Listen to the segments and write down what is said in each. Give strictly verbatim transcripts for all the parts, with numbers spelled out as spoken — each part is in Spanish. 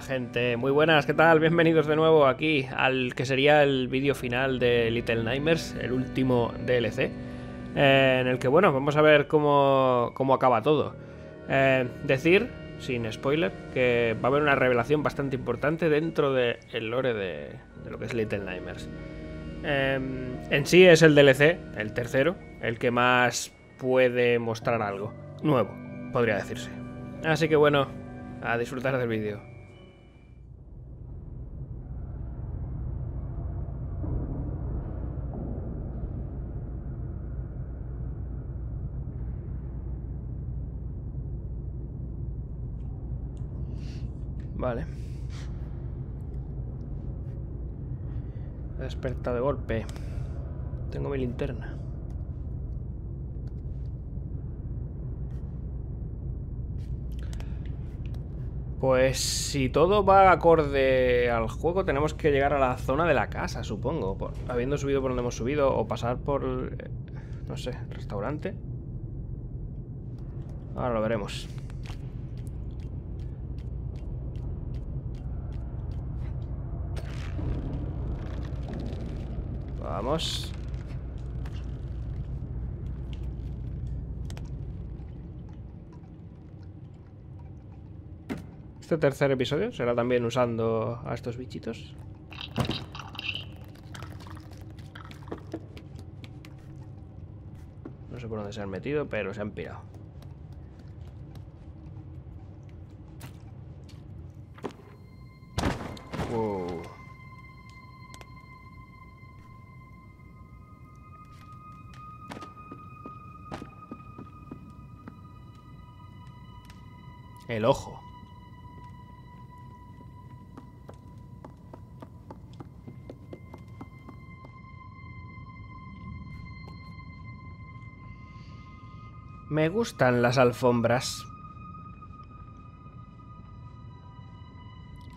Hola gente, muy buenas, ¿qué tal? Bienvenidos de nuevo aquí al que sería el vídeo final de Little Nightmares, el último D L C, eh, en el que, bueno, vamos a ver cómo, cómo acaba todo. Eh, decir, sin spoiler, que va a haber una revelación bastante importante dentro del lore de, de lo que es Little Nightmares. Eh, en sí es el D L C, el tercero, el que más puede mostrar algo nuevo, podría decirse. Así que bueno, a disfrutar del vídeo. Vale. Desperta de golpe. Tengo mi linterna. Pues si todo va acorde al juego, tenemos que llegar a la zona de la casa, supongo. Por, habiendo subido por donde hemos subido, o pasar por, eh, no sé, restaurante. Ahora lo veremos. Vamos. Este tercer episodio será también usando a estos bichitos. No sé por dónde se han metido, pero se han pirado. Wow. El ojo. Me gustan las alfombras.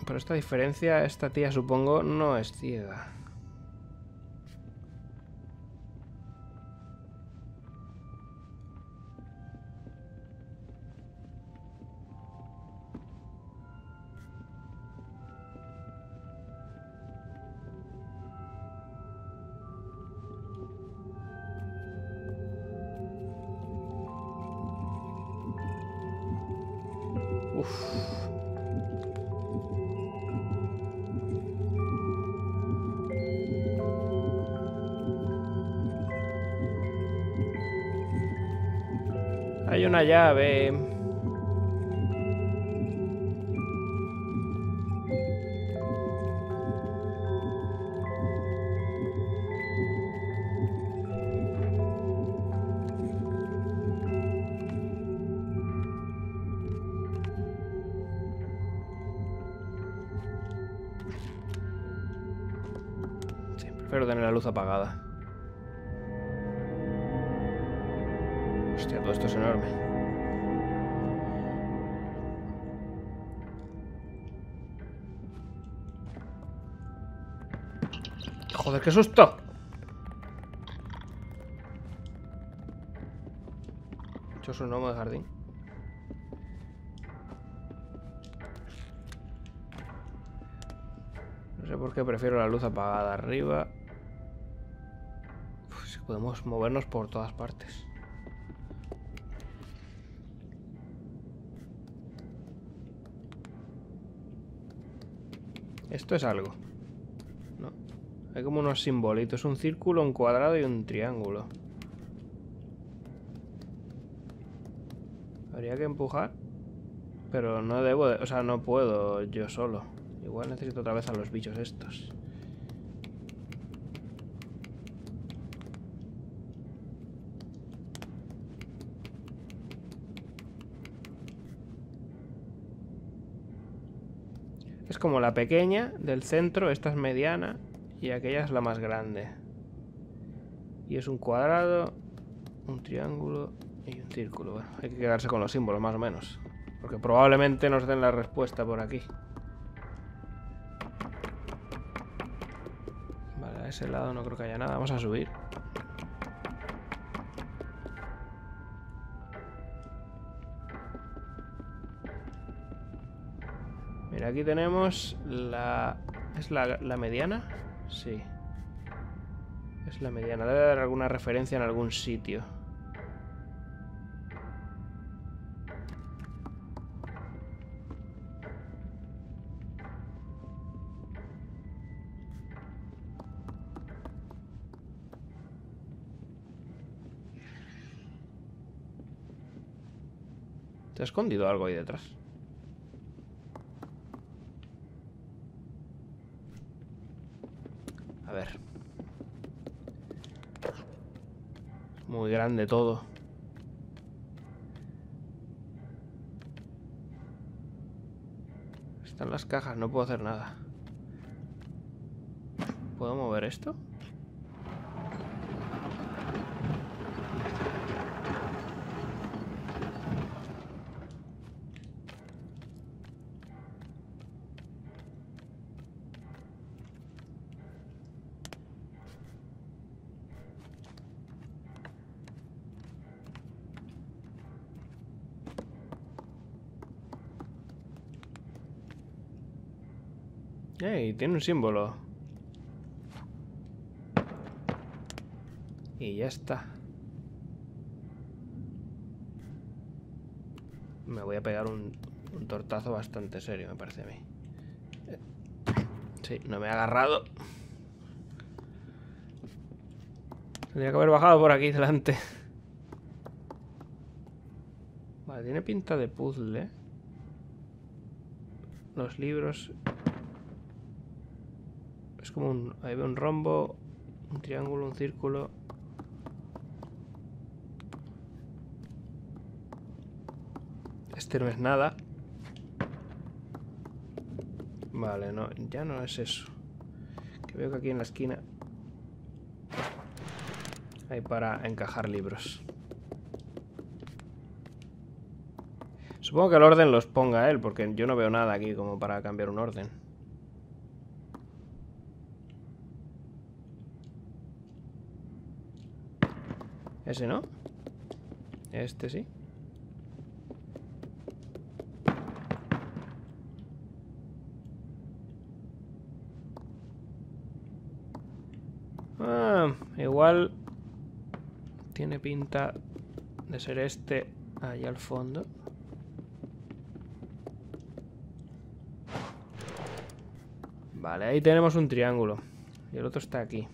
Por esta diferencia, esta tía, supongo, no es ciega. Hay una llave. Sí, prefiero tener la luz apagada. Hostia, todo esto es enorme. Joder, qué susto. Esto es un gnomo de jardín. No sé por qué prefiero la luz apagada arriba. Uf, si podemos movernos por todas partes. Esto es algo, ¿no? Hay como unos simbolitos, un círculo, un cuadrado y un triángulo. Habría que empujar, pero no debo, de... o sea, no puedo yo solo. Igual necesito otra vez a los bichos estos. Es como la pequeña del centro, esta es mediana y aquella es la más grande. Y es un cuadrado, un triángulo y un círculo. Bueno, hay que quedarse con los símbolos más o menos, porque probablemente nos den la respuesta por aquí. Vale, a ese lado no creo que haya nada, vamos a subir. Mira, aquí tenemos la... ¿Es la, la mediana? Sí. Es la mediana. Debe haber alguna referencia en algún sitio. ¿Te ha escondido algo ahí detrás? A ver. Muy grande todo. Están las cajas, no puedo hacer nada. ¿Puedo mover esto? Hey, tiene un símbolo. Y ya está. Me voy a pegar un, un tortazo bastante serio, me parece a mí. Sí, no me ha agarrado. Tendría que haber bajado por aquí delante. Vale, tiene pinta de puzzle, ¿eh? Los libros... Es como un... Ahí veo un rombo, un triángulo, un círculo. Este no es nada. Vale, no, ya no es eso. Que veo que aquí en la esquina hay para encajar libros. Supongo que el orden los ponga él, porque yo no veo nada aquí como para cambiar un orden. Ese no. Este sí. Ah, igual tiene pinta de ser este allá al fondo. Vale, ahí tenemos un triángulo. Y el otro está aquí.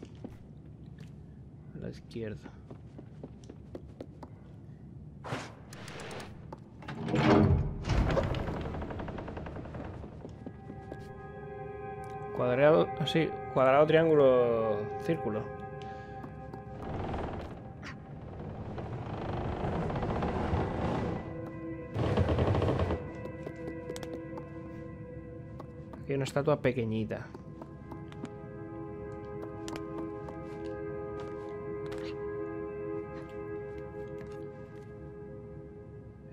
A la izquierda. Cuadrado, sí, cuadrado, triángulo, círculo. Aquí hay una estatua pequeñita.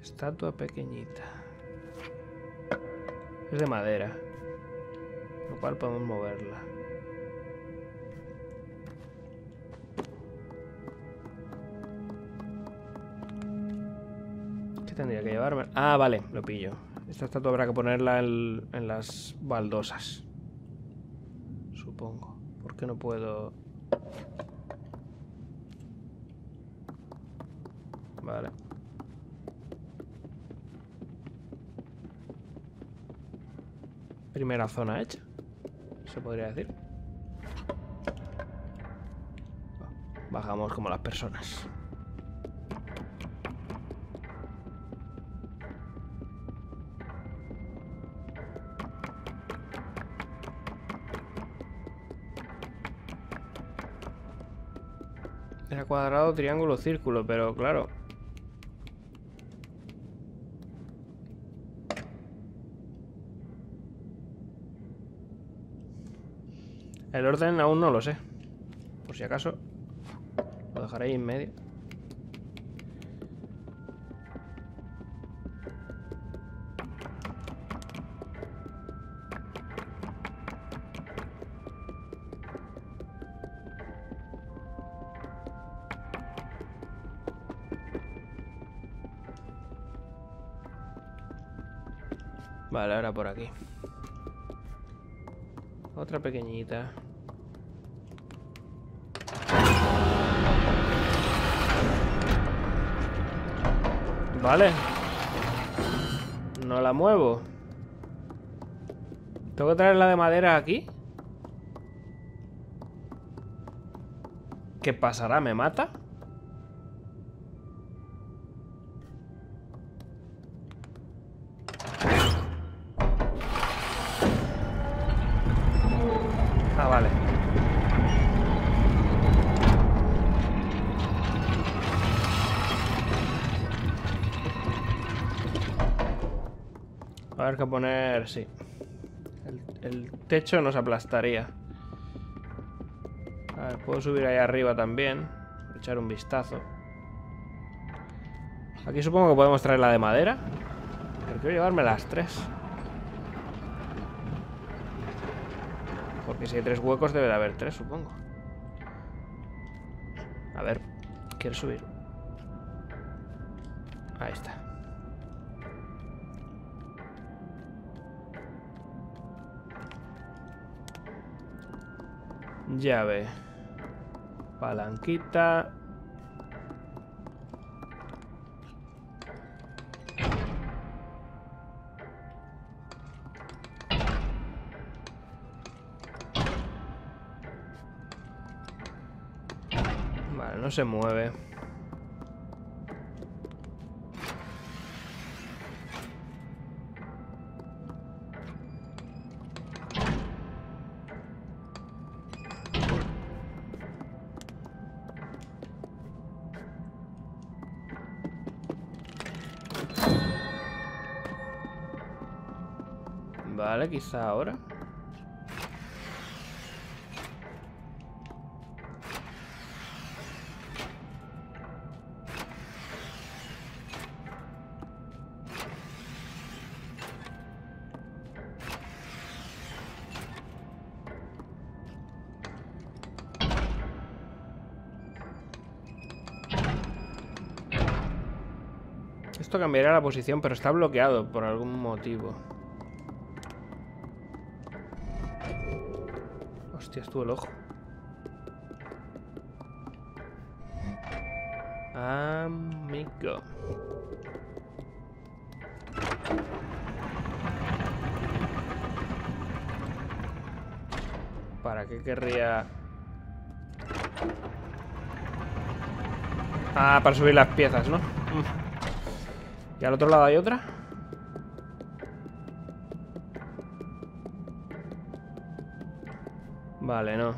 Estatua pequeñita. Es de madera. Lo cual podemos moverla. ¿Qué tendría que llevarme? Ah, vale, lo pillo. Esta estatua habrá que ponerla en, en las baldosas. Supongo. ¿Por qué no puedo...? Vale. Primera zona hecha. Se podría decir. Bajamos como las personas. Era cuadrado, triángulo, círculo, pero claro. El orden aún no lo sé. Por si acaso, lo dejaré ahí en medio. Vale, ahora por aquí. Otra pequeñita. Vale. No la muevo. ¿Tengo que traer la de madera aquí? ¿Qué pasará? ¿Me mata? Ah, vale. A ver qué poner... Sí. El, el techo nos aplastaría. A ver, puedo subir ahí arriba también. Echar un vistazo. Aquí supongo que podemos traer la de madera. Pero quiero llevarme las tres. Porque si hay tres huecos debe de haber tres, supongo. A ver, quiero subir. Ahí está. Llave. Palanquita. Vale, no se mueve. Vale, quizá ahora. Esto cambiará la posición, pero está bloqueado por algún motivo. Estuvo el ojo. Amigo. ¿Para qué querría? Ah, para subir las piezas, ¿no? ¿Y al otro lado hay otra? Vale, no.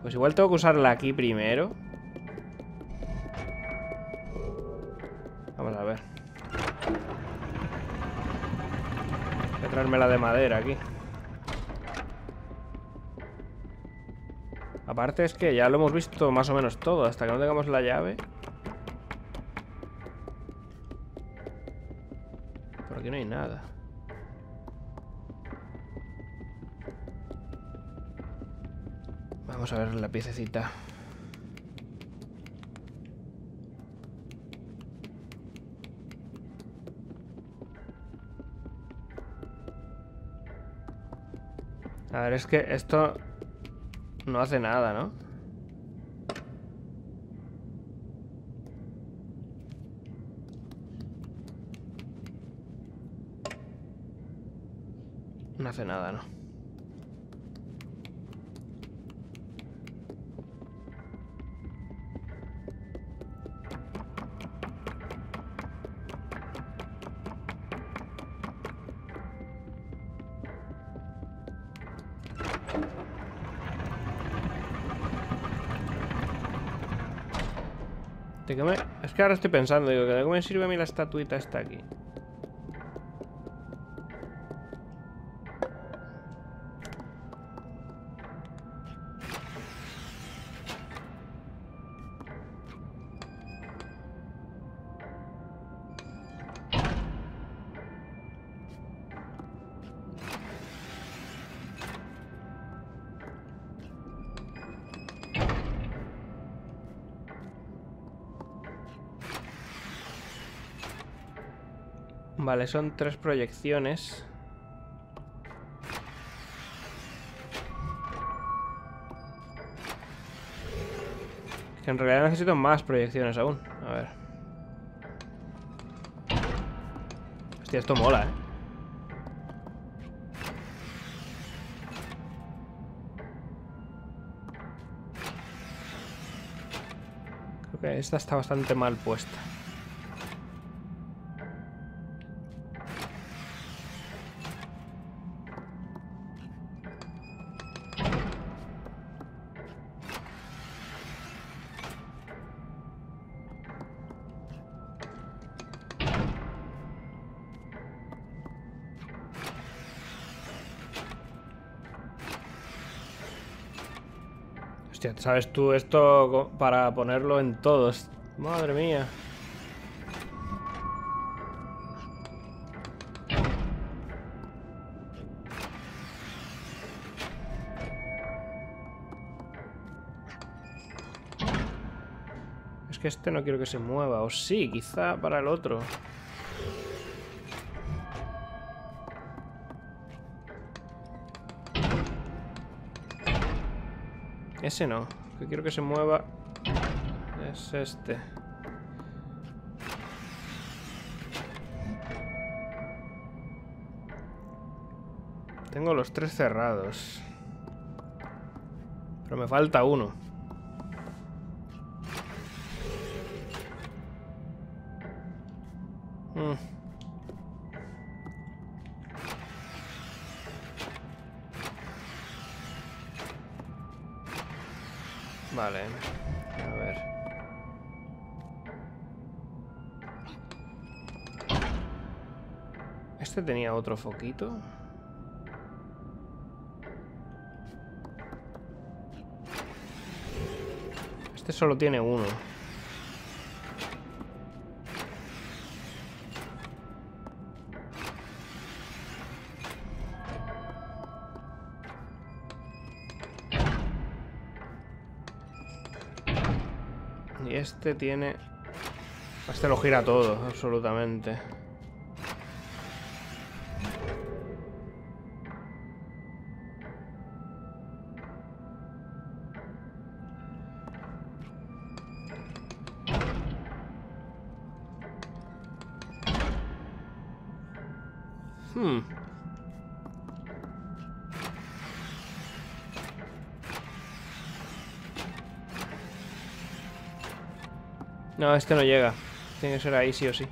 Pues igual tengo que usarla aquí primero. Vamos a ver. Voy a traerme la de madera aquí. Aparte es que ya lo hemos visto más o menos todo. Hasta que no tengamos la llave. Por aquí no hay nada. Vamos a ver la piececita. A ver, es que esto no hace nada, ¿no? No hace nada, ¿no? Que me... Es que ahora estoy pensando, digo, ¿de qué me sirve a mí la estatuita esta aquí? Vale, son tres proyecciones. Que en realidad necesito más proyecciones aún. A ver. Hostia, esto mola, eh. Creo que esta está bastante mal puesta. Hostia, ¿sabes tú esto para ponerlo en todos? Madre mía. Es que este no quiero que se mueva. O sí, quizá para el otro. Ese no, que quiero que se mueva es este. Tengo los tres cerrados, pero me falta uno. Mm. Vale, a ver. Este tenía otro foquito. Este solo tiene uno. Este tiene... Este lo gira todo, absolutamente. Hmm. No, este no llega. Tiene que ser ahí sí o sí.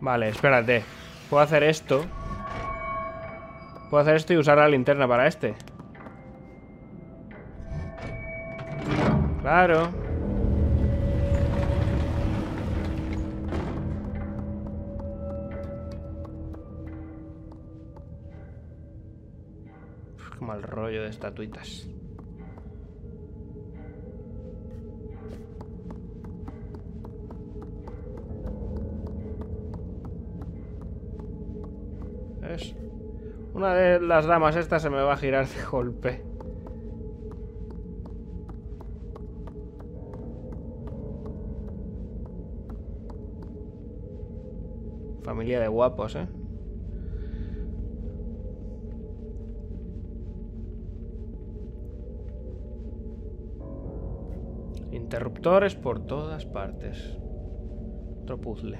Vale, espérate. Puedo hacer esto. Puedo hacer esto y usar la linterna para este. Claro. Mal rollo de estatuitas. ¿Ves? Una de las damas esta se me va a girar de golpe. Familia de guapos, ¿eh? Interruptores por todas partes. Otro puzzle.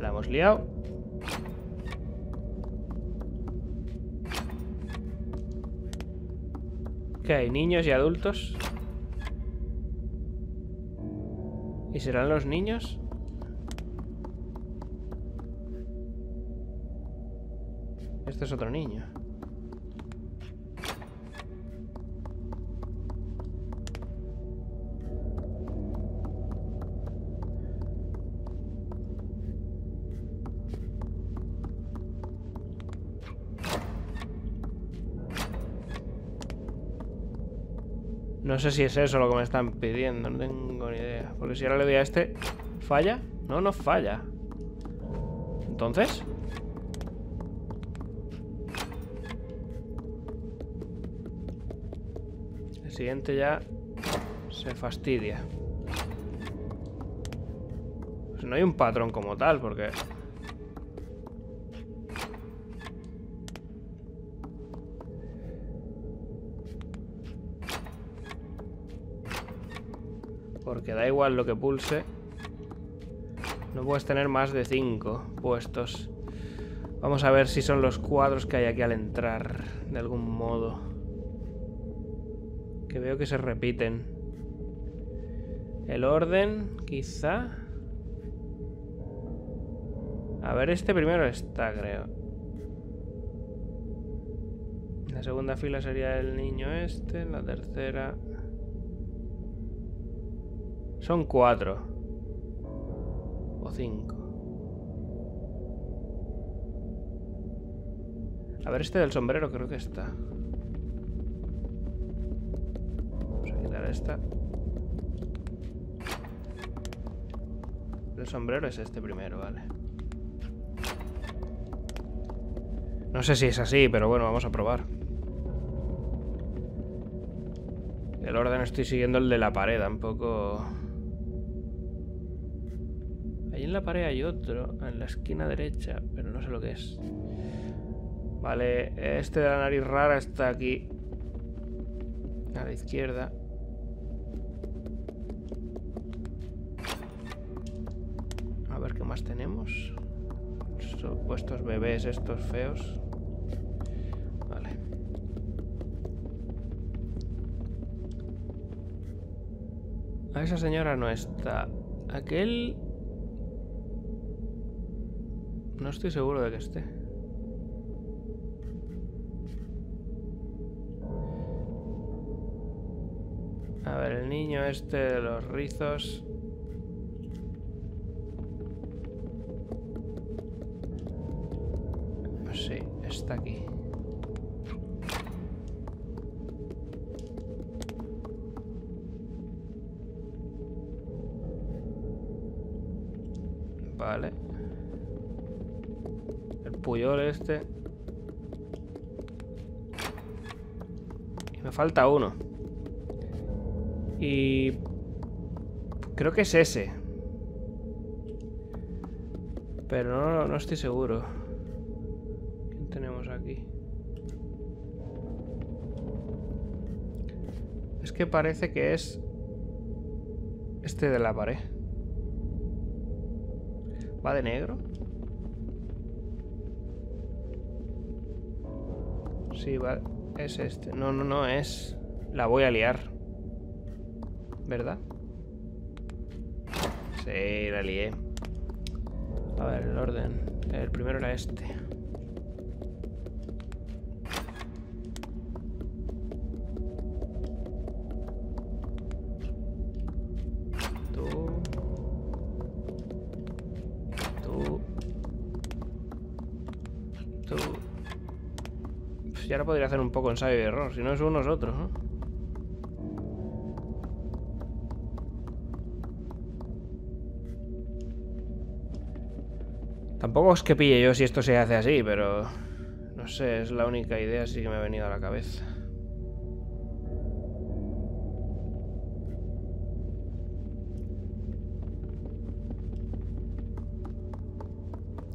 La hemos liado. Que hay niños y adultos. ¿Y serán los niños? Este es otro niño. No sé si es eso lo que me están pidiendo, no tengo ni idea. Porque si ahora le doy a este, ¿falla? No, no falla. ¿Entonces? El siguiente ya se fastidia. Pues no hay un patrón como tal, porque... Porque da igual lo que pulse. No puedes tener más de cinco puestos. Vamos a ver si son los cuadros que hay aquí al entrar. De algún modo. Que veo que se repiten. El orden, quizá. A ver, este primero está, creo. La segunda fila sería el niño este. La tercera... Son cuatro. O cinco. A ver, este del sombrero creo que está. Vamos a quitar esta. El sombrero es este primero, vale. No sé si es así, pero bueno, vamos a probar. El orden estoy siguiendo el de la pared, tampoco... Ahí en la pared hay otro, en la esquina derecha, pero no sé lo que es. Vale, este de la nariz rara está aquí, a la izquierda. A ver qué más tenemos. Supuestos bebés estos feos. Vale. A esa señora no está. Aquel... No estoy seguro de que esté. A ver, el niño este de los rizos. Sí, está aquí. Vale. Puyol este. Y me falta uno. Y... Creo que es ese. Pero no, no estoy seguro. ¿Quién tenemos aquí? Es que parece que es... Este de la pared. ¿Va de negro? Sí, va. Es este. No, no, no, es... La voy a liar. ¿Verdad? Sí, la lié. A ver, el orden. El primero era este. Tú. Tú. Tú. Y ahora podría hacer un poco ensayo y error. Si no es uno, es otro, ¿no? Tampoco es que pille yo si esto se hace así, pero... No sé, es la única idea así que me ha venido a la cabeza.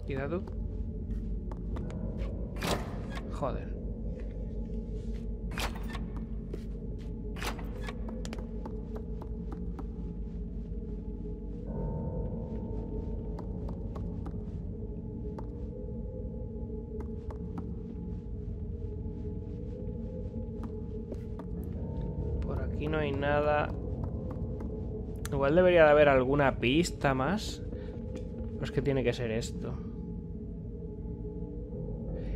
¿Quizá tú? Joder. No hay nada. Igual debería de haber alguna pista más. Pero es que tiene que ser esto.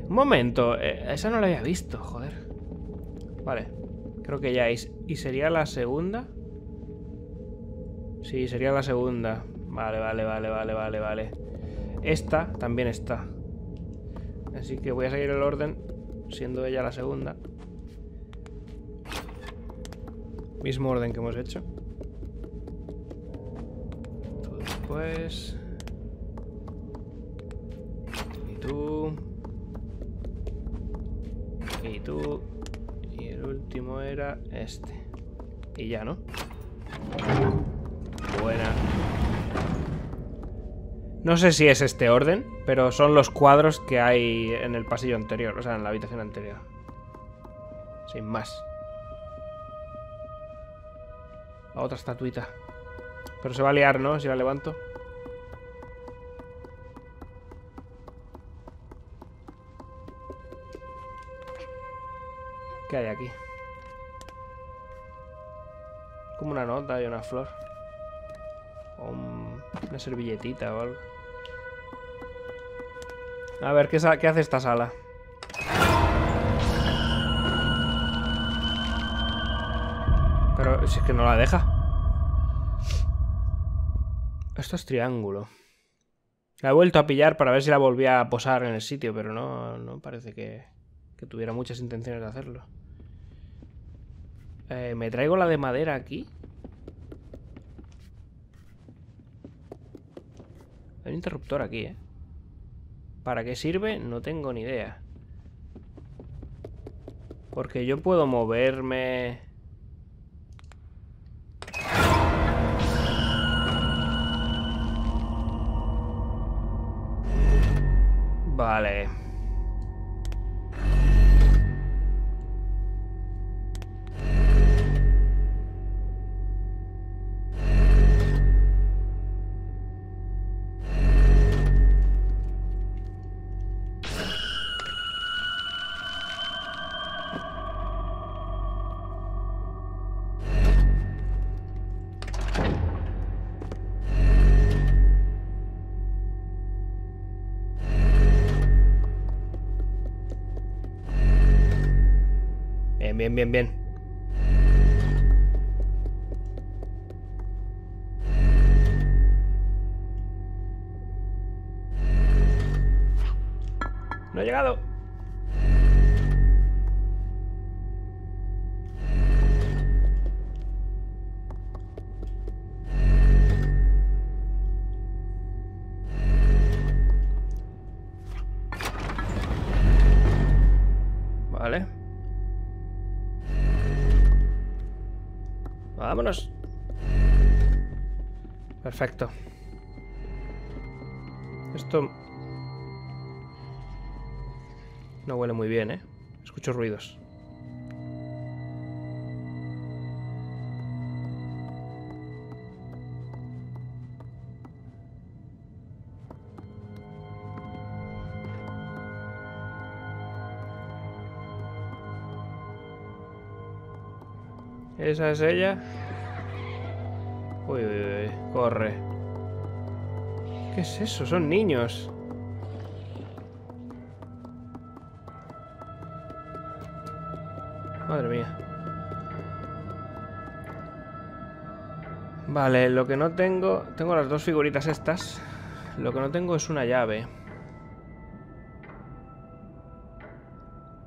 Un momento, eh, esa no la había visto, joder. Vale, creo que ya es. ¿Y sería la segunda? Sí, sería la segunda. Vale, vale, vale, vale, vale, vale. Esta también está. Así que voy a seguir el orden, siendo ella la segunda. mismo orden que hemos hecho. Tú después. Y tú. Y tú. Y el último era este. Y ya, ¿no? Buena. No sé si es este orden, pero son los cuadros que hay en el pasillo anterior, o sea, en la habitación anterior. Sin más. La otra estatuita. Pero se va a liar, ¿no? Si la levanto. ¿Qué hay aquí? Como una nota y una flor. O un... una servilletita o algo. A ver, ¿qué, sa... ¿qué hace esta sala? Pero si es que no la deja. Esto es triángulo. La he vuelto a pillar para ver si la volvía a posar en el sitio, pero no, no parece que, que tuviera muchas intenciones de hacerlo. Eh, ¿Me traigo la de madera aquí? Hay un interruptor aquí, ¿eh? ¿Para qué sirve? No tengo ni idea. Porque yo puedo moverme... Vale. Bien, bien, bien. No he llegado. Vámonos. Perfecto. Esto no huele muy bien, ¿eh? Escucho ruidos. ¿Esa es ella? Uy, uy, uy, corre. ¿Qué es eso? Son niños. Madre mía. Vale, lo que no tengo... Tengo las dos figuritas estas. Lo que no tengo es una llave.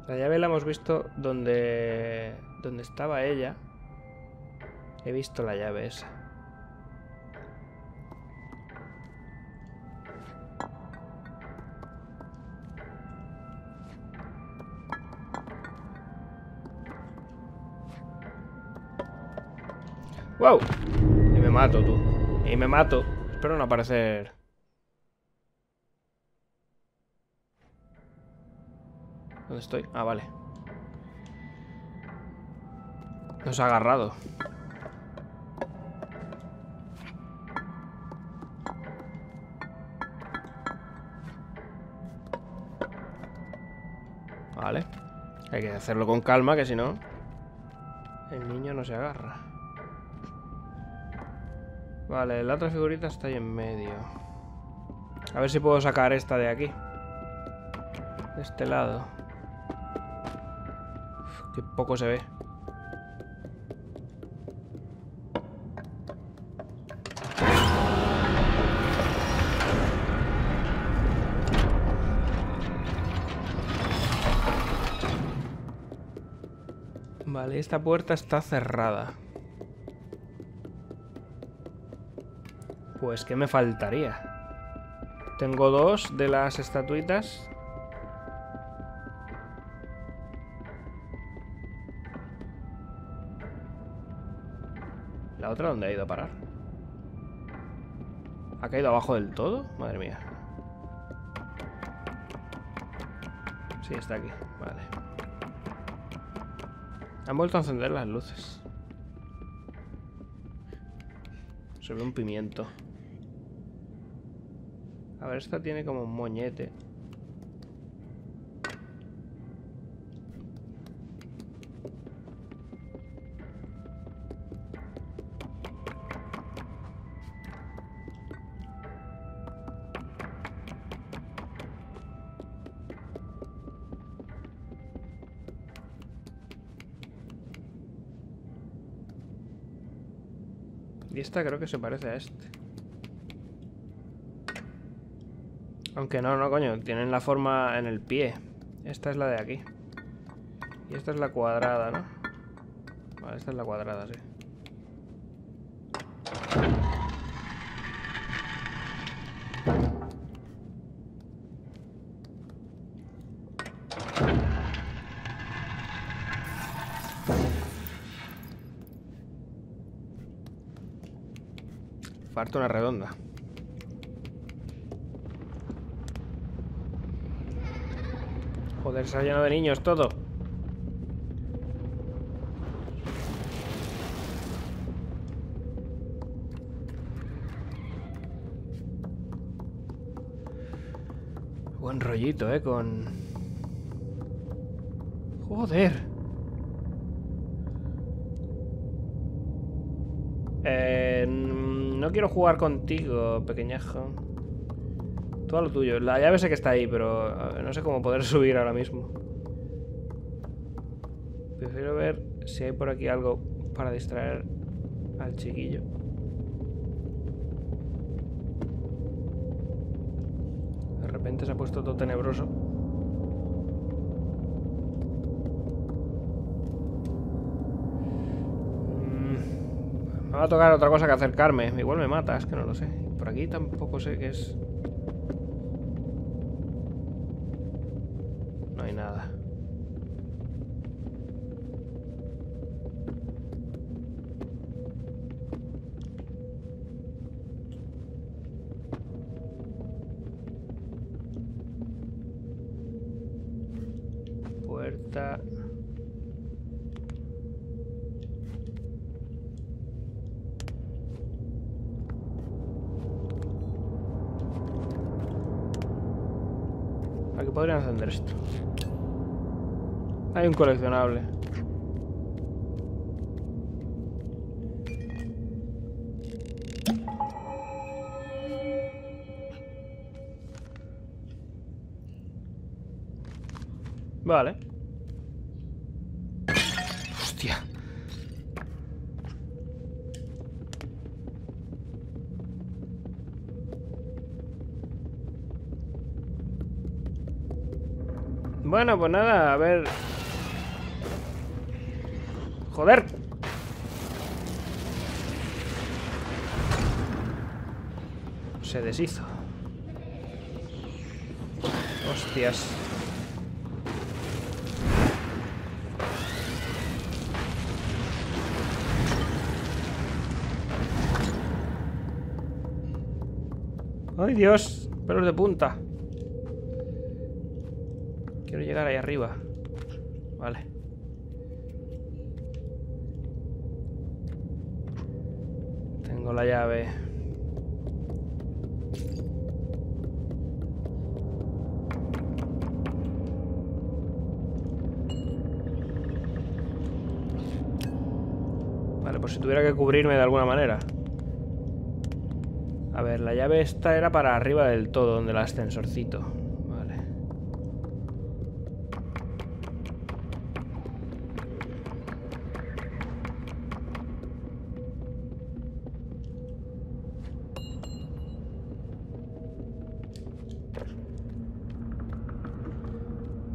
La llave la hemos visto donde... donde estaba ella. He visto la llave esa. ¡Wow! Y me mato, tú. Y me mato. Espero no aparecer. ¿Dónde estoy? Ah, vale. Nos ha agarrado. Vale. Hay que hacerlo con calma, que si no... el niño no se agarra. Vale, la otra figurita está ahí en medio. A ver si puedo sacar esta de aquí. De este lado. Uf, qué poco se ve. Vale, esta puerta está cerrada. Pues ¿qué me faltaría? Tengo dos de las estatuitas. ¿La otra dónde ha ido a parar? ¿Ha caído abajo del todo? Madre mía. Sí, está aquí. Vale. Han vuelto a encender las luces. Se ve un pimiento. A ver, esta tiene como un moñete. Y esta creo que se parece a este. Aunque no, no, coño. Tienen la forma en el pie. Esta es la de aquí. Y esta es la cuadrada, ¿no? Vale, esta es la cuadrada, sí. Parto una redonda. Joder, se ha llenado de niños todo. Buen rollito, eh, con... Joder. No quiero jugar contigo, pequeñajo. Todo lo tuyo. La llave sé que está ahí, pero no sé cómo poder subir ahora mismo. Prefiero ver si hay por aquí algo para distraer al chiquillo. De repente se ha puesto todo tenebroso. Me va a tocar otra cosa que acercarme. Igual me mata, es que no lo sé. Por aquí tampoco sé qué es. No hay nada. Puerta... Podrían encender esto. Hay un coleccionable. Vale. Hostia. Bueno, pues nada, a ver... ¡Joder! Se deshizo. Hostias. ¡Ay, Dios! Pelos de punta. Quiero llegar ahí arriba. Vale. Tengo la llave. Vale, por si tuviera que cubrirme de alguna manera. A ver, la llave esta era para arriba del todo, donde el ascensorcito.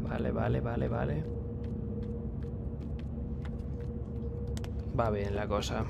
Vale, vale, vale, vale. Va bien la cosa.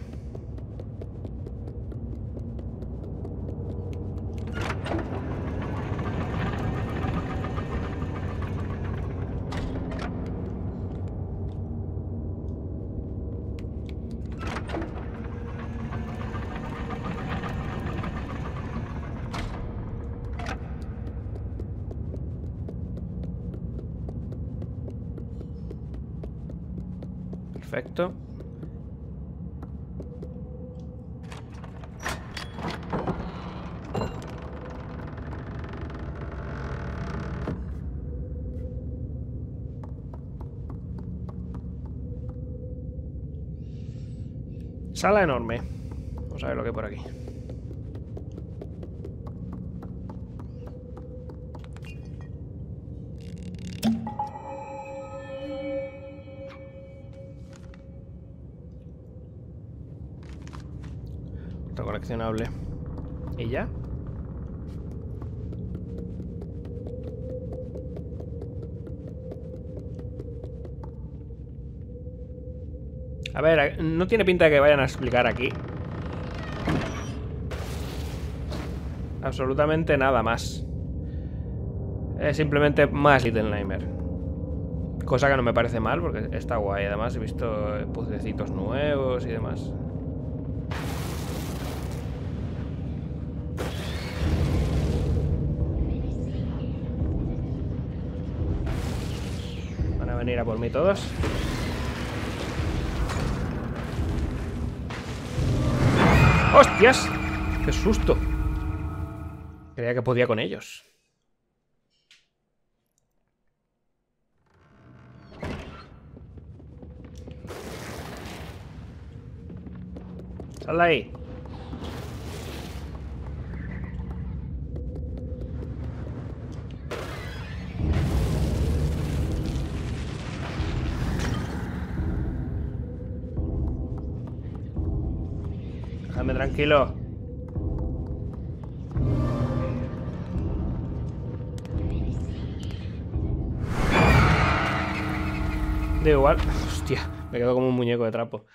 Perfecto. Sala enorme. Vamos a ver lo que hay por aquí. Otro coleccionable. ¿Y ya? A ver, no tiene pinta de que vayan a explicar aquí absolutamente nada más. Es simplemente más Little Nightmares. Cosa que no me parece mal, porque está guay. Además he visto puzzlecitos nuevos y demás. Van a venir a por mí todos. ¡Hostias! ¡Qué susto! Creía que podía con ellos. ¡Sal de ahí! Déjame tranquilo. De igual. Hostia, me quedo como un muñeco de trapo.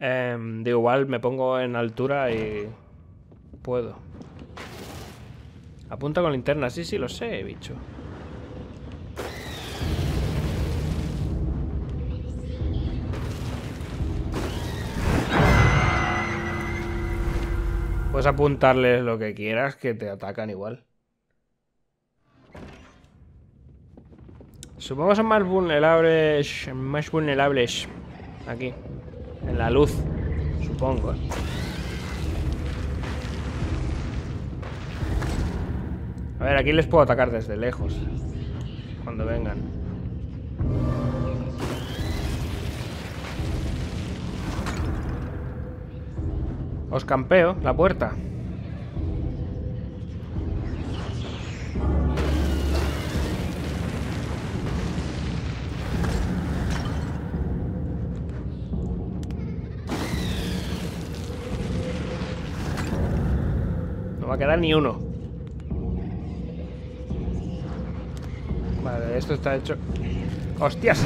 Eh, de igual me pongo en altura y puedo. Apunta con linterna, sí, sí, lo sé, bicho. Puedes apuntarles lo que quieras, que te atacan igual. Supongo que son más vulnerables, más vulnerables aquí, en la luz, supongo. A ver, aquí les puedo atacar desde lejos, cuando vengan. Os campeo la puerta. No va a quedar ni uno. Vale, esto está hecho. ¡Hostias!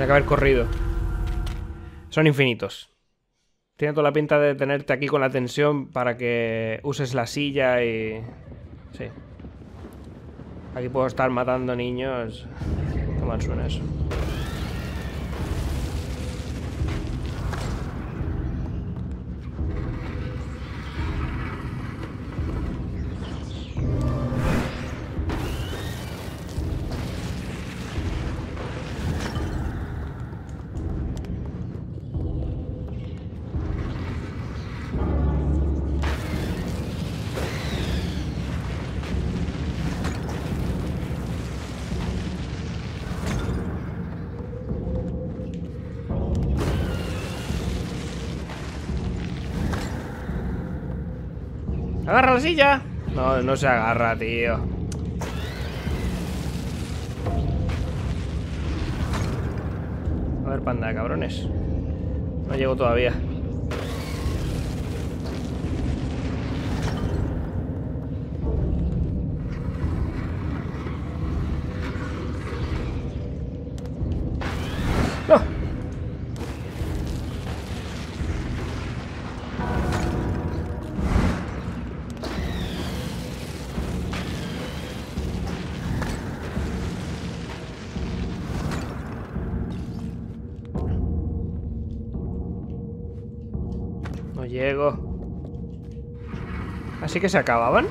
Tiene que haber corrido. Son infinitos. Tiene toda la pinta de tenerte aquí con la tensión para que uses la silla y... Sí. Aquí puedo estar matando niños. Qué mal suena eso. ¡Agarra la silla! No, no se agarra, tío. A ver, panda de cabrones. No llego todavía. Llego. Así que se acababan.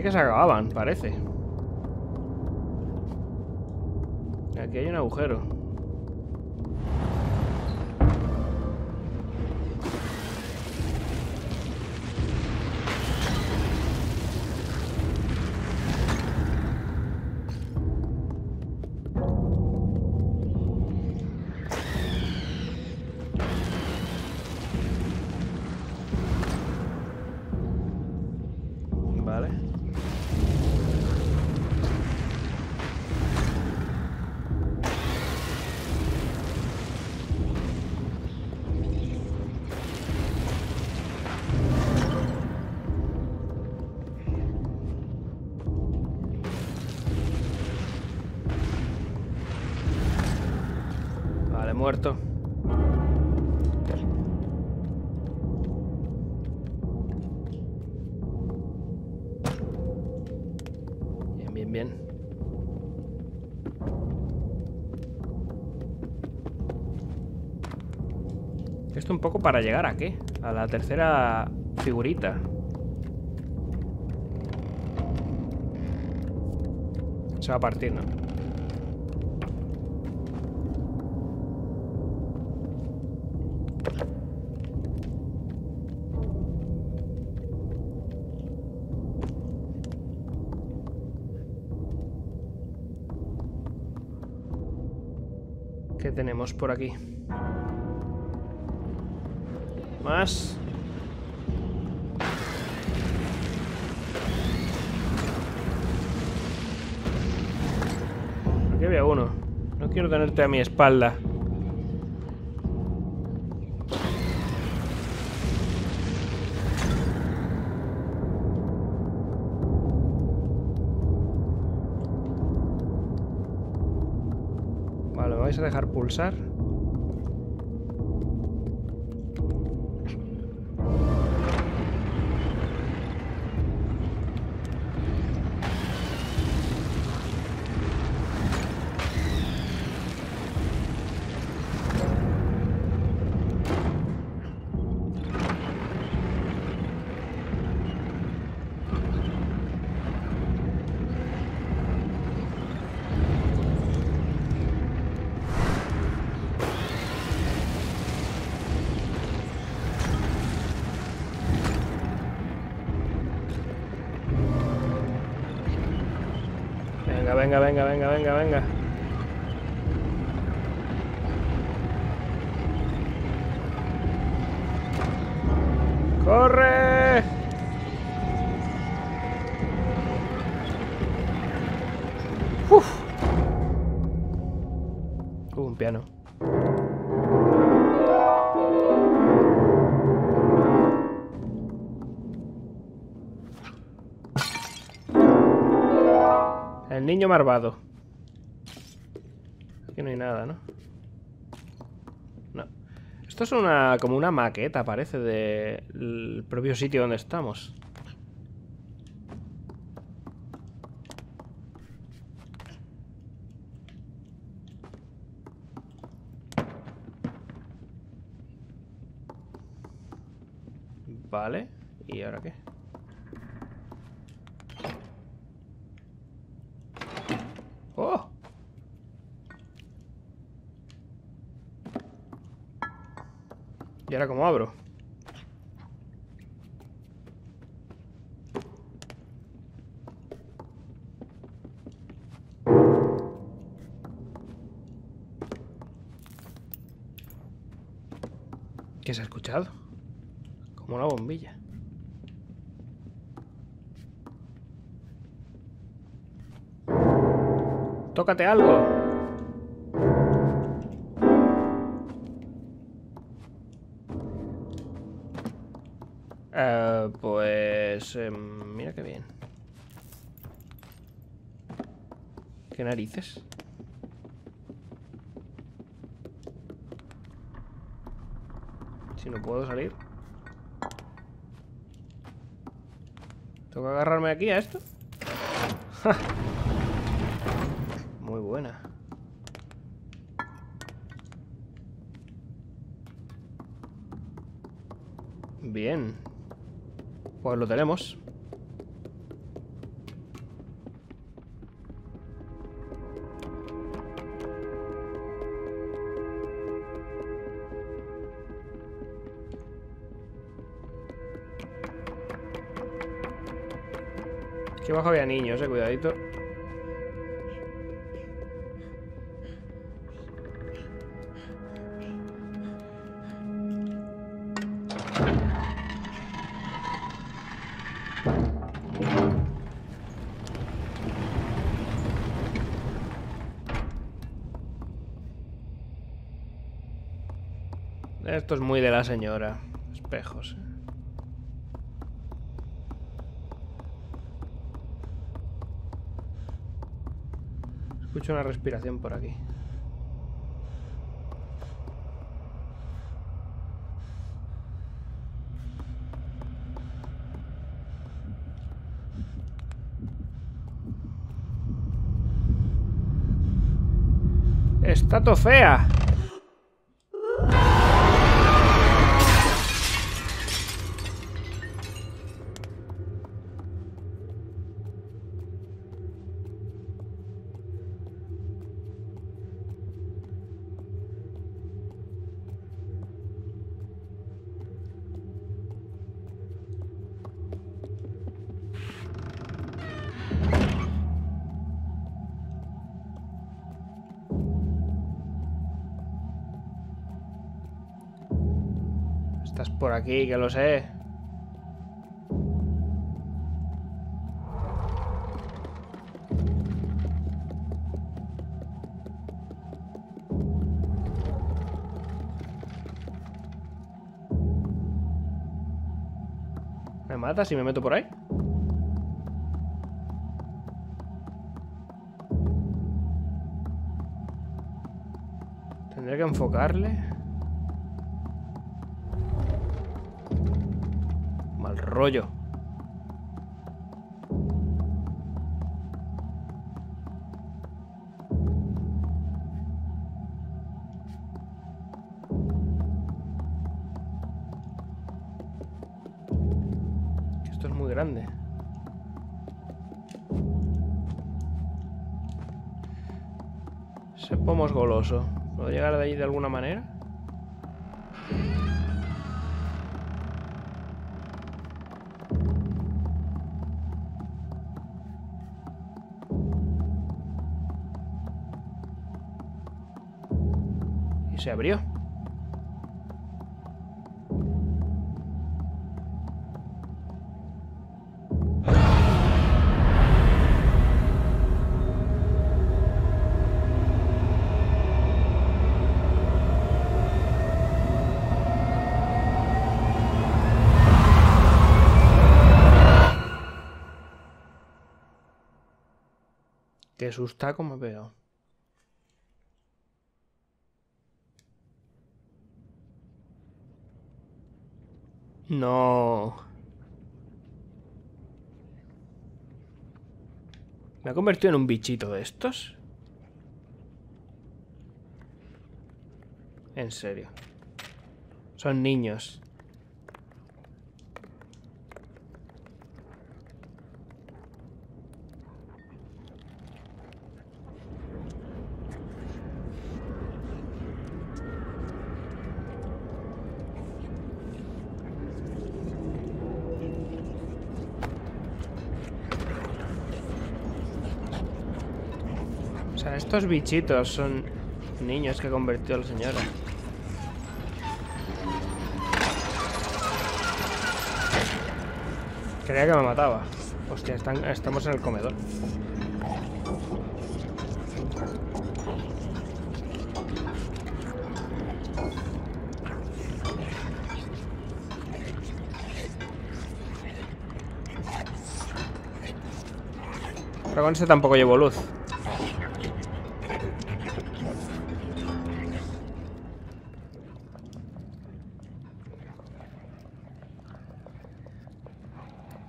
Sí que se acababan, parece. Aquí hay un agujero. Muerto. Bien, bien, bien. Esto un poco para llegar a qué? A la tercera figurita. Se va a partir, ¿no? ¿Qué tenemos por aquí? Más. Aquí había uno. No quiero tenerte a mi espalda. A dejar pulsar. Venga, venga, venga, venga, venga. ¡Corre! ¡Uf! Uh, un piano. El niño malvado. Aquí no hay nada, ¿no? No. Esto es una como una maqueta, parece, del propio sitio donde estamos. Vale. ¿Y ahora qué? ¡Oh! ¿Y ahora cómo abro? ¿Qué se ha escuchado? Como una bombilla. Tócate algo. Eh, pues... Eh, mira qué bien. ¿Qué narices? Si no puedo salir. ¿Tengo que agarrarme aquí a esto? ¡Ja! Muy buena. Bien. Pues lo tenemos. Aquí abajo había niños, eh, cuidadito. Esto es muy de la señora. Espejos. Escucho una respiración por aquí. Está todo fea. Estás por aquí, que lo sé. ¿Me matas si me meto por ahí? Tendré que enfocarle. Rollo. Esto es muy grande. Ese pomo es goloso. ¿Puedo llegar de allí de alguna manera? Se abrió. Qué sustaco me he pegado. No. ¿Me ha convertido en un bichito de estos? En serio. Son niños. O sea, estos bichitos son niños que ha convertido la señora. Creía que me mataba. Hostia, están, estamos en el comedor. Pero con ese tampoco llevo luz.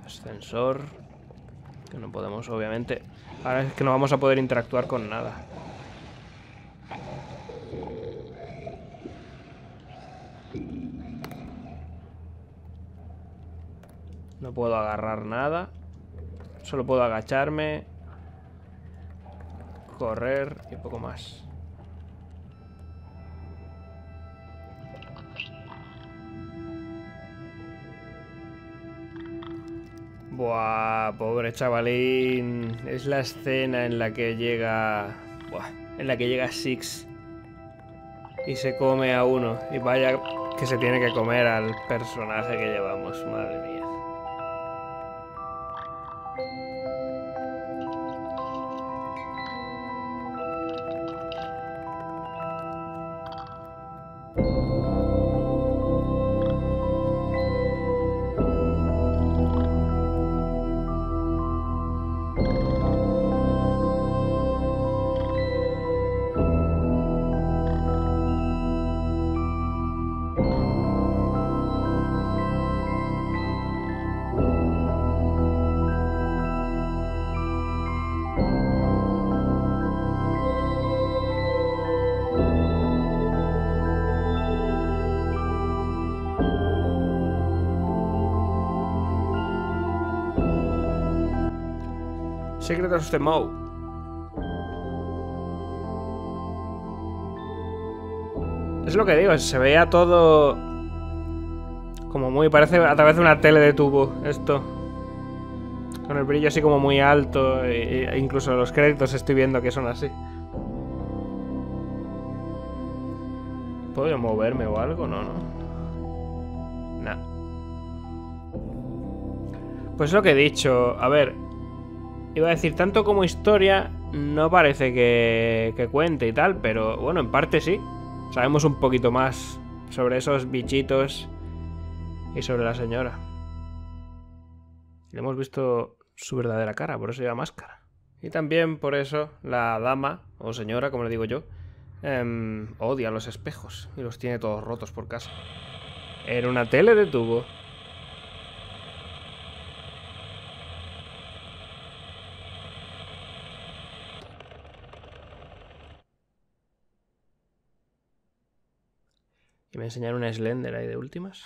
Ascensor, que no podemos, obviamente. Ahora es que no vamos a poder interactuar con nada. No puedo agarrar nada. Solo puedo agacharme, correr y poco más. Buah, pobre chavalín. Es la escena en la que llega... Buah, en la que llega Six. Y se come a uno. Y vaya que se tiene que comer al personaje que llevamos. Madre mía. Secrets of the Maw. Es lo que digo, se veía todo como muy, parece a través de una tele de tubo esto, con el brillo así como muy alto, e incluso los créditos estoy viendo que son así. ¿Puedo moverme o algo? No, no. Nah. Pues lo que he dicho, a ver. Iba a decir, tanto como historia, no parece que, que cuente y tal, pero bueno, en parte sí. Sabemos un poquito más sobre esos bichitos y sobre la señora. Le hemos visto su verdadera cara, por eso lleva máscara. Y también por eso la dama, o señora, como le digo yo, eh, odia los espejos y los tiene todos rotos por casa. Era una tele de tubo. Y me enseñaron una Slender ahí de últimas.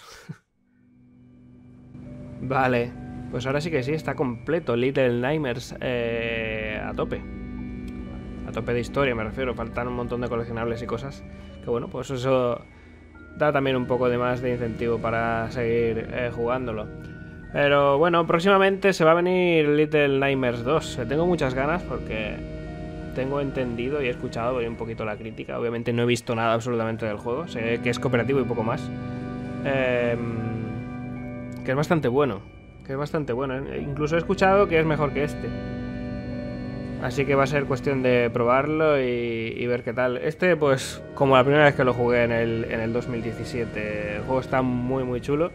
Vale, pues ahora sí que sí, está completo Little Nightmares, eh, a tope. A tope de historia me refiero, faltan un montón de coleccionables y cosas. Que bueno, pues eso da también un poco de más de incentivo para seguir eh, jugándolo. Pero bueno, próximamente se va a venir Little Nightmares dos. Tengo muchas ganas porque... tengo entendido y he escuchado un poquito la crítica. Obviamente no he visto nada absolutamente del juego. Sé que es cooperativo y poco más. Eh, que es bastante bueno. Que es bastante bueno. Incluso he escuchado que es mejor que este. Así que va a ser cuestión de probarlo y, y ver qué tal. Este, pues, como la primera vez que lo jugué en el, en el dos mil diecisiete. El juego está muy, muy chulo.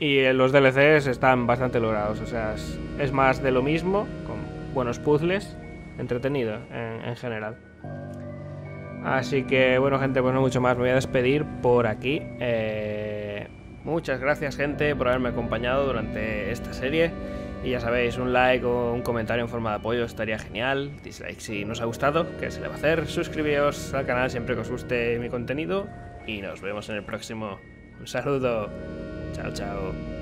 Y los D L Cs están bastante logrados. O sea, es, es más de lo mismo, con buenos puzzles. Entretenido en, en general. Así que bueno, gente, pues no mucho más, me voy a despedir por aquí. eh, Muchas gracias, gente, por haberme acompañado durante esta serie. Y ya sabéis, un like o un comentario en forma de apoyo estaría genial. Dislike si no os ha gustado, que se le va a hacer. Suscribiros al canal siempre que os guste mi contenido. Y nos vemos en el próximo. Un saludo. Chao, chao.